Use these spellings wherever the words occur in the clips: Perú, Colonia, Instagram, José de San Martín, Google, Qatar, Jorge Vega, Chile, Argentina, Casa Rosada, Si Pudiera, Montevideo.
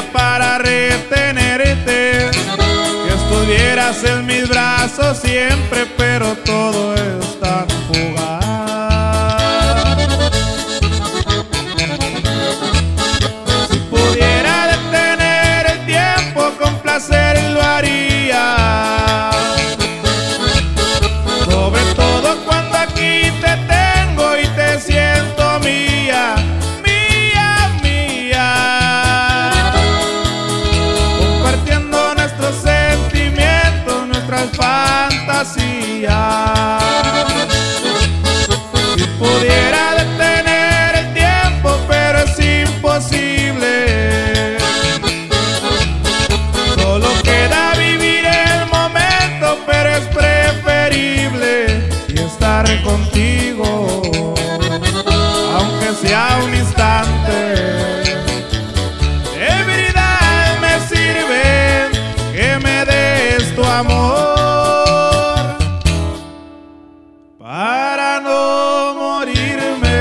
pudiera para retenerte, que estuvieras en mis brazos siempre, pero todo es tan fugaz. Si pudiera detener el tiempo con placer lo haría, sobre todo cuando aquí te tengo y te siento mía. Si pudiera detener el tiempo, pero es imposible. Solo queda vivir el momento, pero es preferible estar contigo, aunque sea un instante. Every day me sirve que me des tu amor, para no morirme.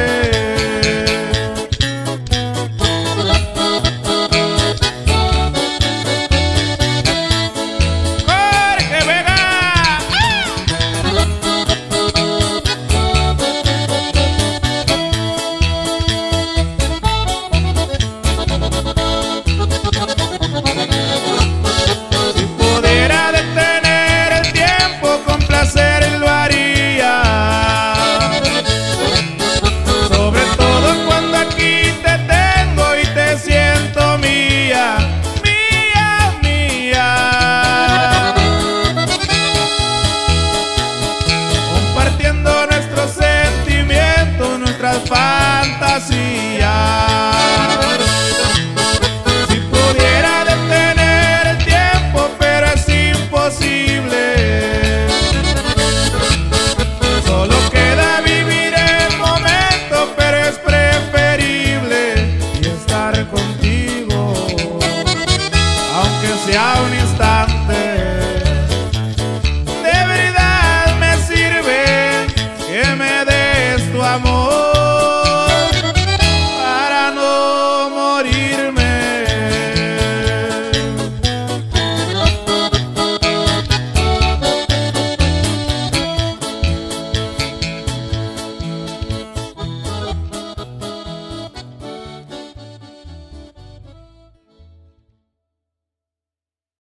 ¡Jorge Vega! Si pudiera detener el tiempo con placer lo haría, fantasía.